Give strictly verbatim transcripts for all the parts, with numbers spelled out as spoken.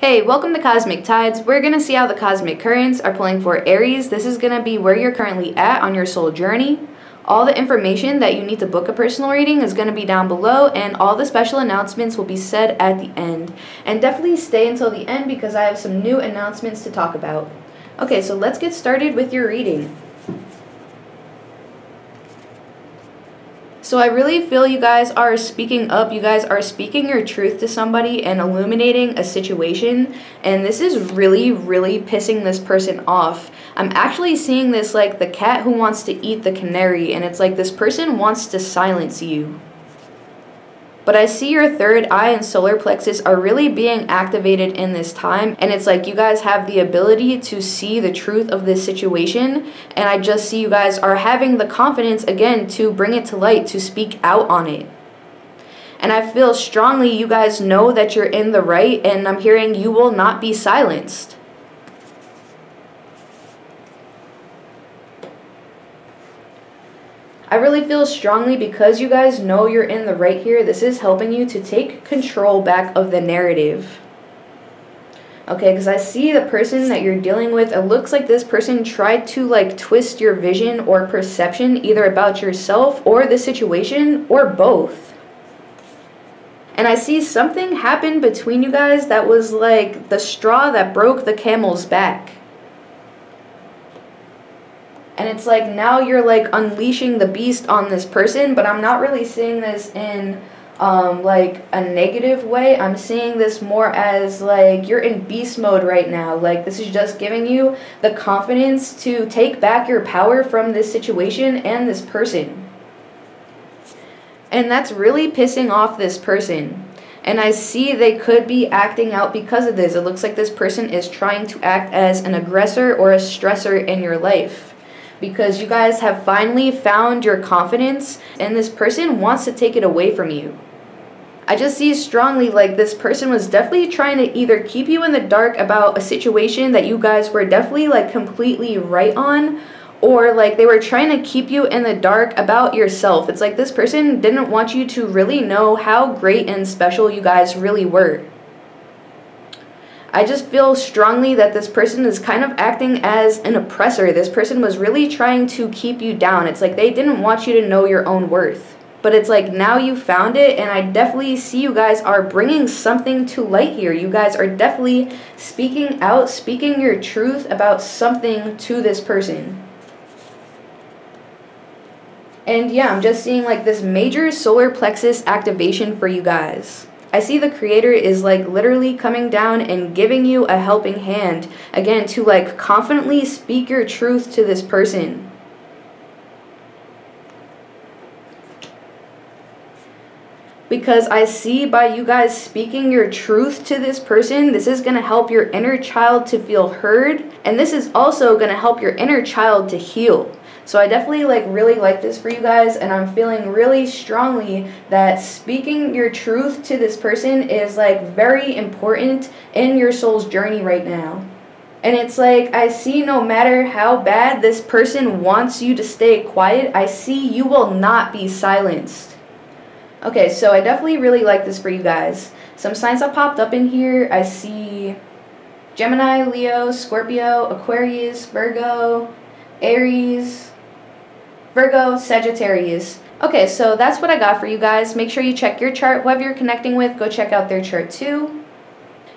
Hey, welcome to Cosmic Tides. We're going to see how the cosmic currents are pulling for Aries. This is going to be where you're currently at on your soul journey. All the information that you need to book a personal reading is going to be down below, and all the special announcements will be said at the end. And definitely stay until the end because I have some new announcements to talk about. Okay, so let's get started with your reading. So I really feel you guys are speaking up. You guys are speaking your truth to somebody and illuminating a situation. And this is really, really pissing this person off. I'm actually seeing this like the cat who wants to eat the canary. And it's like this person wants to silence you. But I see your third eye and solar plexus are really being activated in this time. And it's like you guys have the ability to see the truth of this situation. And I just see you guys are having the confidence again to bring it to light, to speak out on it. And I feel strongly you guys know that you're in the right, and I'm hearing you will not be silenced. I really feel strongly because you guys know you're in the right here, this is helping you to take control back of the narrative. Okay, because I see the person that you're dealing with, it looks like this person tried to like twist your vision or perception either about yourself or the situation or both. And I see something happen between you guys that was like the straw that broke the camel's back. And it's like now you're like unleashing the beast on this person, but I'm not really seeing this in um, like a negative way. I'm seeing this more as like you're in beast mode right now. Like this is just giving you the confidence to take back your power from this situation and this person. And that's really pissing off this person. And I see they could be acting out because of this. It looks like this person is trying to act as an aggressor or a stressor in your life. Because you guys have finally found your confidence and this person wants to take it away from you. I just see strongly like this person was definitely trying to either keep you in the dark about a situation that you guys were definitely like completely right on, or like they were trying to keep you in the dark about yourself. It's like this person didn't want you to really know how great and special you guys really were. I just feel strongly that this person is kind of acting as an oppressor. This person was really trying to keep you down. It's like they didn't want you to know your own worth. But it's like now you found it, and I definitely see you guys are bringing something to light here. You guys are definitely speaking out, speaking your truth about something to this person. And yeah, I'm just seeing like this major solar plexus activation for you guys. I see the creator is like literally coming down and giving you a helping hand, again, to like confidently speak your truth to this person. Because I see by you guys speaking your truth to this person, this is going to help your inner child to feel heard, and this is also going to help your inner child to heal. So I definitely like really like this for you guys, and I'm feeling really strongly that speaking your truth to this person is like very important in your soul's journey right now. And it's like I see no matter how bad this person wants you to stay quiet, I see you will not be silenced. Okay, so I definitely really like this for you guys. Some signs that popped up in here, I see Gemini, Leo, Scorpio, Aquarius, Virgo, Aries, Virgo, Sagittarius. Okay, so that's what I got for you guys. Make sure you check your chart. Whoever you're connecting with, go check out their chart too.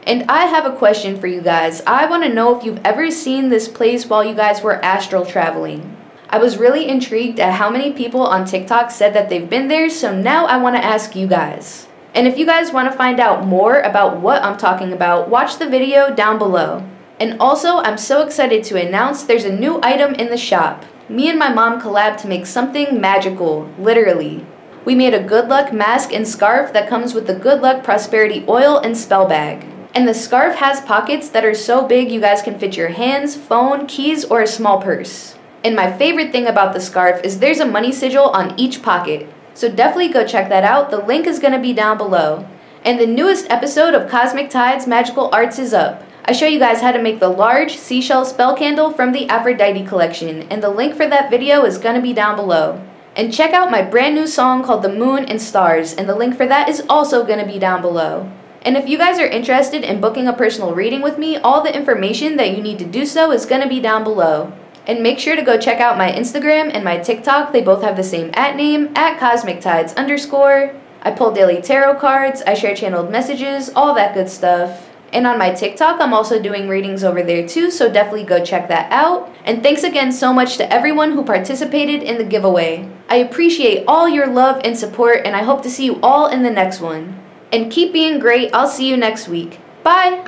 And I have a question for you guys. I want to know if you've ever seen this place while you guys were astral traveling. I was really intrigued at how many people on TikTok said that they've been there, so now I want to ask you guys. And if you guys want to find out more about what I'm talking about, watch the video down below. And also, I'm so excited to announce there's a new item in the shop. Me and my mom collabed to make something magical, literally. We made a good luck mask and scarf that comes with the good luck prosperity oil and spell bag. And the scarf has pockets that are so big you guys can fit your hands, phone, keys, or a small purse. And my favorite thing about the scarf is there's a money sigil on each pocket. So definitely go check that out. The link is going to be down below. And the newest episode of Cosmic Tides Magical Arts is up. I show you guys how to make the large seashell spell candle from the Aphrodite collection, and the link for that video is going to be down below. And check out my brand new song called The Moon and Stars, and the link for that is also going to be down below. And if you guys are interested in booking a personal reading with me, all the information that you need to do so is going to be down below. And make sure to go check out my Instagram and my TikTok. They both have the same at name, at Cosmic Tides underscore. I pull daily tarot cards, I share channeled messages, all that good stuff. And on my TikTok, I'm also doing readings over there too, so definitely go check that out. And thanks again so much to everyone who participated in the giveaway. I appreciate all your love and support, and I hope to see you all in the next one. And keep being great. I'll see you next week. Bye!